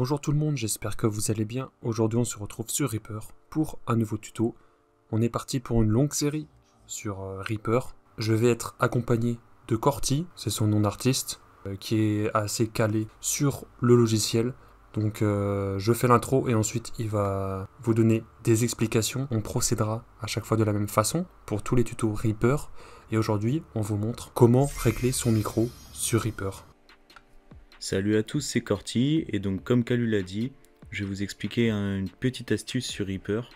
Bonjour tout le monde, j'espère que vous allez bien. Aujourd'hui on se retrouve sur Reaper pour un nouveau tuto. On est parti pour une longue série sur Reaper. Je vais être accompagné de Corti, c'est son nom d'artiste, qui est assez calé sur le logiciel. Donc je fais l'intro et ensuite il va vous donner des explications. On procédera à chaque fois de la même façon pour tous les tutos Reaper. Et aujourd'hui on vous montre comment régler son micro sur Reaper. Salut à tous, c'est Corti et donc comme Calu l'a dit, je vais vous expliquer une petite astuce sur Reaper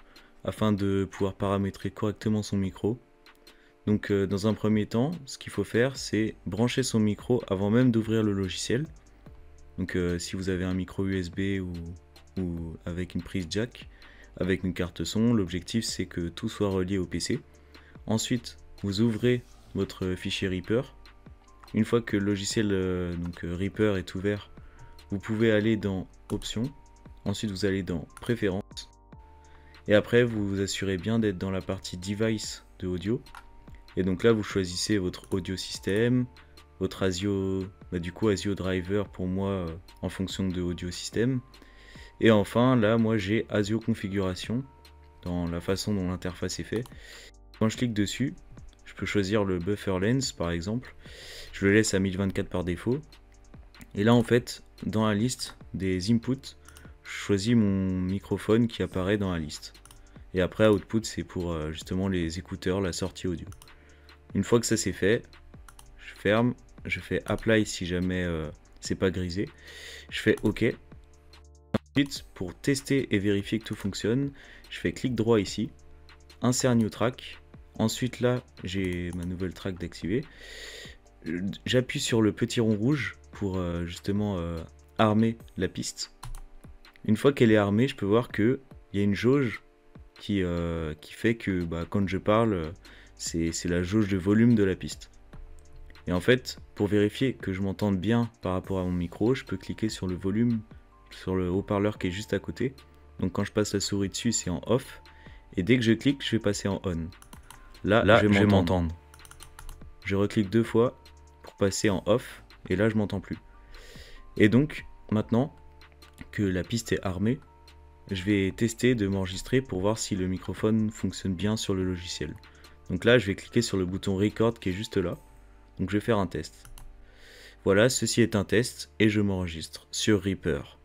afin de pouvoir paramétrer correctement son micro. Donc dans un premier temps, ce qu'il faut faire c'est brancher son micro avant même d'ouvrir le logiciel. Donc si vous avez un micro USB ou avec une prise jack, avec une carte son, l'objectif c'est que tout soit relié au PC. Ensuite, vous ouvrez votre fichier Reaper. Une fois que le logiciel Reaper est ouvert, vous pouvez aller dans Options. Ensuite, vous allez dans Préférences. Et après, vous vous assurez bien d'être dans la partie Device de audio. Et donc là, vous choisissez votre audio système, votre ASIO, ASIO driver pour moi en fonction de audio système. Et enfin là moi j'ai ASIO configuration dans la façon dont l'interface est faite. Quand je clique dessus, je peux choisir le buffer lens par exemple. Je le laisse à 1024 par défaut. Et là en fait dans la liste des inputs, je choisis mon microphone qui apparaît dans la liste. Et après output c'est pour justement les écouteurs, la sortie audio. Une fois que ça c'est fait, je ferme. Je fais apply si jamais c'est pas grisé. Je fais OK. Ensuite, pour tester et vérifier que tout fonctionne, je fais clic droit ici, insert new track. Ensuite là, j'ai ma nouvelle track d'activer. J'appuie sur le petit rond rouge pour justement armer la piste. Une fois qu'elle est armée, je peux voir qu'il y a une jauge qui fait que quand je parle, c'est la jauge de volume de la piste. Et en fait, pour vérifier que je m'entende bien par rapport à mon micro, je peux cliquer sur le volume, sur le haut-parleur qui est juste à côté. Donc quand je passe la souris dessus, c'est en off. Et dès que je clique, je vais passer en on. Là je vais m'entendre. Je reclique deux fois pour passer en off. Et là, je m'entends plus. Et donc, maintenant que la piste est armée, je vais tester de m'enregistrer pour voir si le microphone fonctionne bien sur le logiciel. Donc là, je vais cliquer sur le bouton record qui est juste là. Donc je vais faire un test. Voilà, ceci est un test et je m'enregistre sur Reaper.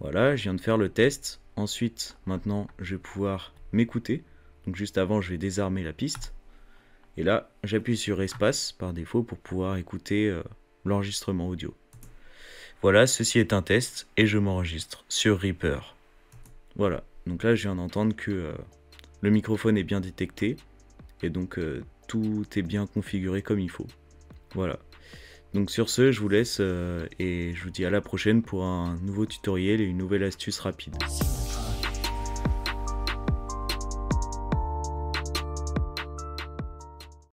Voilà, je viens de faire le test. Ensuite, maintenant, je vais pouvoir m'écouter. Donc juste avant, je vais désarmer la piste. Et là, j'appuie sur espace par défaut pour pouvoir écouter l'enregistrement audio. Voilà, ceci est un test et je m'enregistre sur Reaper. Voilà, donc là, je viens d'entendre que le microphone est bien détecté. Et donc, tout est bien configuré comme il faut. Voilà. Donc sur ce, je vous laisse et je vous dis à la prochaine pour un nouveau tutoriel et une nouvelle astuce rapide.